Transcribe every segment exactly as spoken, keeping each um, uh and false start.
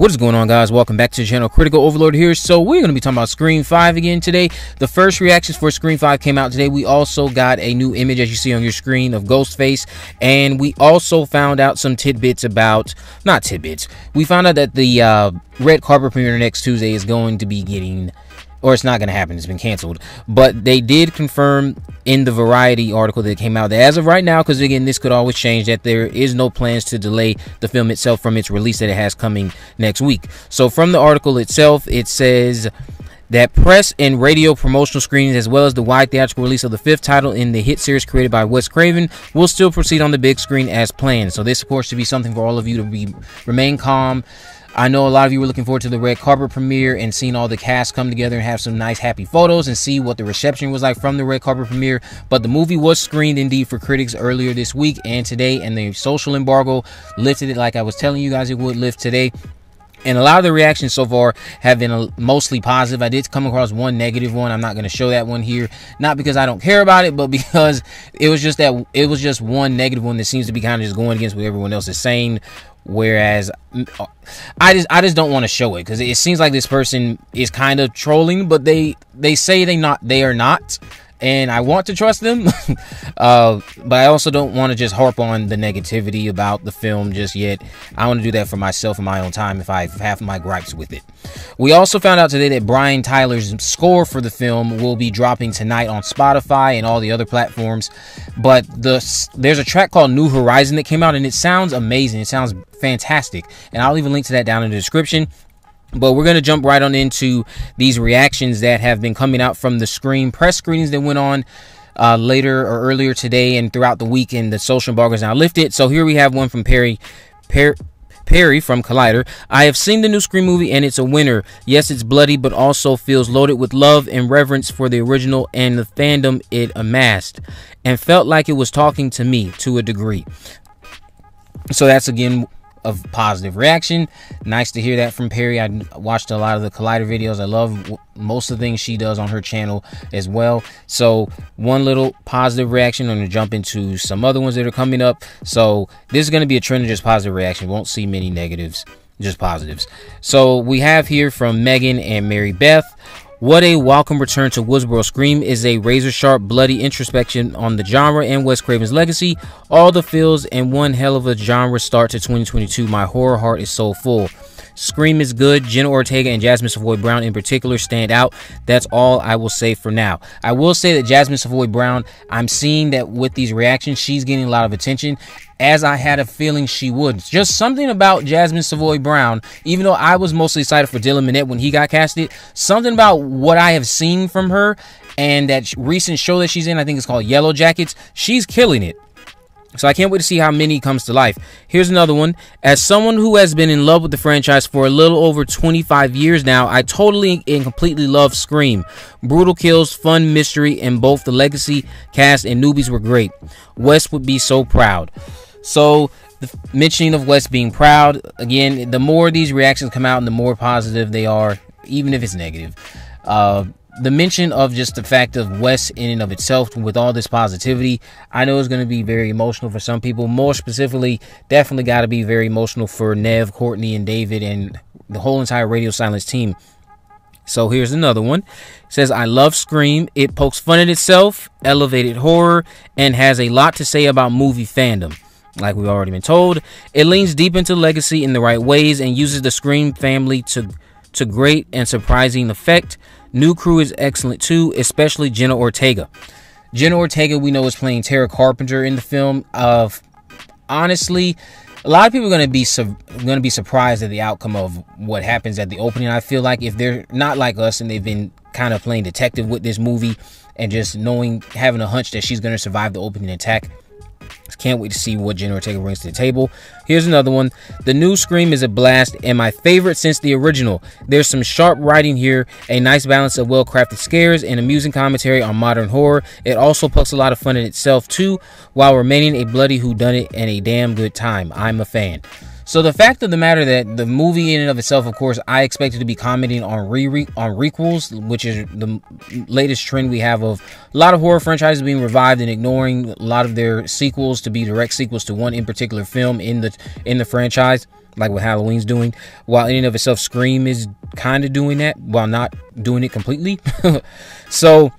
What is going on, guys? Welcome back to the channel. Critical Overlord here. So we're going to be talking about Scream five again today. The first reactions for Scream five came out today. We also got a new image, as you see on your screen, of Ghostface, and we also found out some tidbits about not tidbits we found out that the uh red carpet premiere next Tuesday is going to be getting or it's not going to happen. It's been canceled. But they did confirm in the Variety article that came out that as of right now, because again, this could always change, that there is no plans to delay the film itself from its release that it has coming next week. So from the article itself, it says that press and radio promotional screenings, as well as the wide theatrical release of the fifth title in the hit series created by Wes Craven, will still proceed on the big screen as planned. So this, of course, should be something for all of you to be remain calm. I know a lot of you were looking forward to the red carpet premiere and seeing all the cast come together and have some nice happy photos and see what the reception was like from the red carpet premiere. But the movie was screened indeed for critics earlier this week and today, and the social embargo lifted it like I was telling you guys it would lift today. And a lot of the reactions so far have been mostly positive. I did come across one negative one. I'm not going to show that one here, not because I don't care about it, but because it was just that it was just one negative one that seems to be kind of just going against what everyone else is saying. Whereas I just I just don't want to show it, because it seems like this person is kind of trolling, but they they say they not they are not. And I want to trust them, uh, but I also don't want to just harp on the negativity about the film just yet. I want to do that for myself in my own time if I have my gripes with it. We also found out today that Brian Tyler's score for the film will be dropping tonight on Spotify and all the other platforms. But the, there's a track called New Horizon that came out, and it sounds amazing. It sounds fantastic. And I'll leave a link to that down in the description. But we're going to jump right on into these reactions that have been coming out from the Scream press screenings that went on uh, later or earlier today and throughout the weekend. The social embargo is now lifted. So here we have one from Perry. Perry. Perry from Collider. I have seen the new Scream movie and it's a winner. Yes, it's bloody, but also feels loaded with love and reverence for the original and the fandom it amassed, and felt like it was talking to me to a degree. So that's again of positive reaction. Nice to hear that from Perry. I watched a lot of the Collider videos. I love most of the things she does on her channel as well. So one little positive reaction. I'm gonna jump into some other ones that are coming up. So this is gonna be a trend of just positive reaction. Won't see many negatives, just positives. So we have here from Megan and Mary Beth. What a welcome return to Woodsboro. Scream is a razor-sharp, bloody introspection on the genre and Wes Craven's legacy. All the feels and one hell of a genre start to twenty twenty-two. My horror heart is so full. Scream is good. Jenna Ortega and Jasmine Savoy Brown in particular stand out. That's all I will say for now. I will say that Jasmine Savoy Brown, I'm seeing that with these reactions, she's getting a lot of attention, as I had a feeling she would. Just something about Jasmine Savoy Brown, even though I was mostly excited for Dylan Minnette when he got casted, something about what I have seen from her and that recent show that she's in, I think it's called Yellow Jackets, she's killing it. So I can't wait to see how Mindy comes to life. Here's another one. As someone who has been in love with the franchise for a little over twenty-five years now, I totally and completely love Scream. Brutal kills, fun mystery, and both the legacy cast and newbies were great. Wes would be so proud. So the mentioning of Wes being proud, again, the more these reactions come out and the more positive they are, even if it's negative. Uh, the mention of just the fact of Wes in and of itself with all this positivity, I know it's going to be very emotional for some people. More specifically, definitely got to be very emotional for Nev, Courtney, and David, and the whole entire Radio Silence team. So here's another one. It says, I love Scream. It pokes fun at itself, elevated horror, and has a lot to say about movie fandom. Like we've already been told, it leans deep into legacy in the right ways and uses the Scream family to to great and surprising effect. New crew is excellent too, especially Jenna Ortega. Jenna Ortega, we know, is playing Tara Carpenter in the film. Of honestly, a lot of people are going to be going to be surprised at the outcome of what happens at the opening. I feel like if they're not like us and they've been kind of playing detective with this movie and just knowing, having a hunch that she's going to survive the opening attack. Can't wait to see what Jenna Ortega brings to the table. Here's another one. The new Scream is a blast and my favorite since the original. There's some sharp writing here, a nice balance of well-crafted scares and amusing commentary on modern horror. It also pokes a lot of fun in itself too, while remaining a bloody whodunit and a damn good time. I'm a fan. So the fact of the matter that the movie in and of itself, of course, I expected to be commenting on re on requels, which is the latest trend we have of a lot of horror franchises being revived and ignoring a lot of their sequels to be direct sequels to one in particular film in the in the franchise. like what Halloween's doing. While in and of itself, Scream is kind of doing that while not doing it completely. So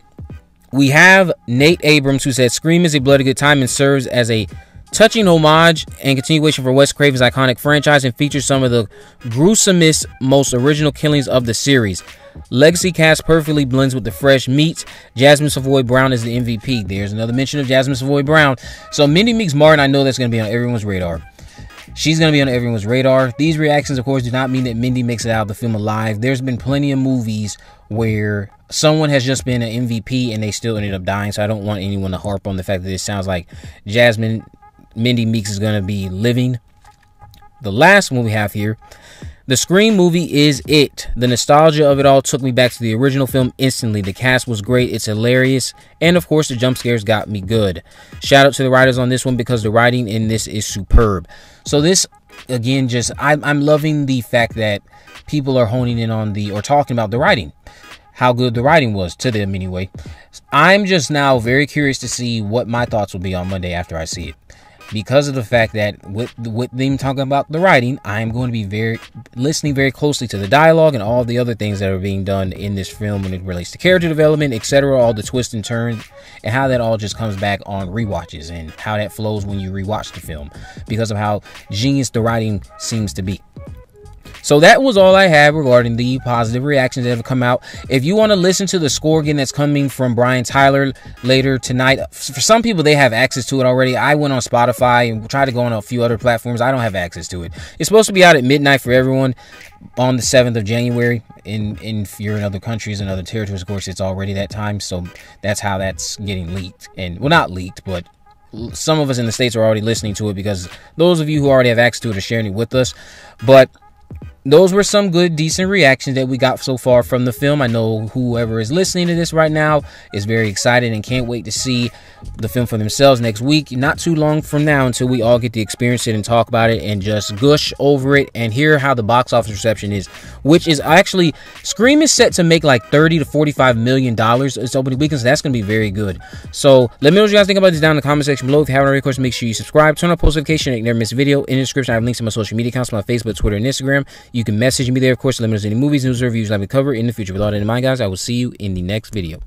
we have Nate Abrams, who said, Scream is a bloody good time and serves as a touching homage and continuation for Wes Craven's iconic franchise and features some of the gruesomest, most original killings of the series. Legacy cast perfectly blends with the fresh meat. Jasmine Savoy Brown is the M V P. There's another mention of Jasmine Savoy Brown. So Mindy Meeks Martin, I know that's going to be on everyone's radar. She's going to be on everyone's radar. These reactions, of course, do not mean that Mindy makes it out of the film alive. There's been plenty of movies where someone has just been an M V P and they still ended up dying. So I don't want anyone to harp on the fact that it sounds like Jasmine Mindy Meeks is going to be living. The last one we have here, the Scream movie is it. The nostalgia of it all took me back to the original film instantly. The cast was great, it's hilarious, and of course the jump scares got me good. Shout out to the writers on this one because the writing in this is superb. So this, again, just I'm, I'm loving the fact that people are honing in on the, or talking about the writing, how good the writing was to them anyway. I'm just now very curious to see what my thoughts will be on Monday after I see it. Because of the fact that with, with them talking about the writing, I am going to be very listening very closely to the dialogue and all the other things that are being done in this film when it relates to character development, et cetera, all the twists and turns, and how that all just comes back on rewatches and how that flows when you rewatch the film because of how genius the writing seems to be. So that was all I have regarding the positive reactions that have come out. If you want to listen to the score again that's coming from Brian Tyler later tonight, for some people, they have access to it already. I went on Spotify and tried to go on a few other platforms. I don't have access to it. It's supposed to be out at midnight for everyone on the seventh of January. In, in if you're in other countries and other territories, of course, it's already that time. So that's how that's getting leaked. And, well, not leaked, but some of us in the States are already listening to it because those of you who already have access to it are sharing it with us. But those were some good, decent reactions that we got so far from the film. I know whoever is listening to this right now is very excited and can't wait to see the film for themselves next week. Not too long from now until we all get to experience it and talk about it and just gush over it and hear how the box office reception is, which is actually, Scream is set to make like thirty to forty-five million dollars its opening weekend, so that's going to be very good. So let me know what you guys think about this down in the comment section below. If you haven't already, of course, make sure you subscribe, turn on post notification, and you never miss a video. In the description, I have links to my social media accounts, my Facebook, Twitter, and Instagram. You can message me there, of course, to let me know any movies, news, reviews I'll be covering in the future. With all that in mind, guys, I will see you in the next video.